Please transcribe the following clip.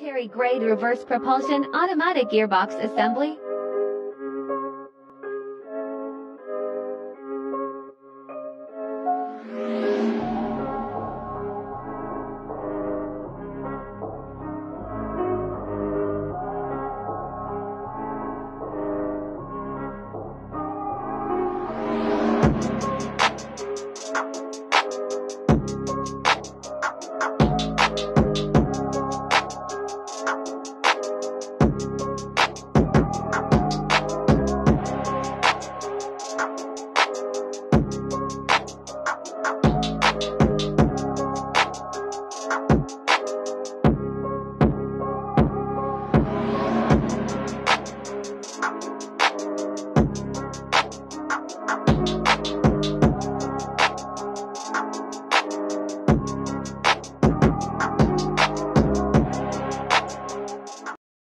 military-grade reverse propulsion automatic gearbox assembly.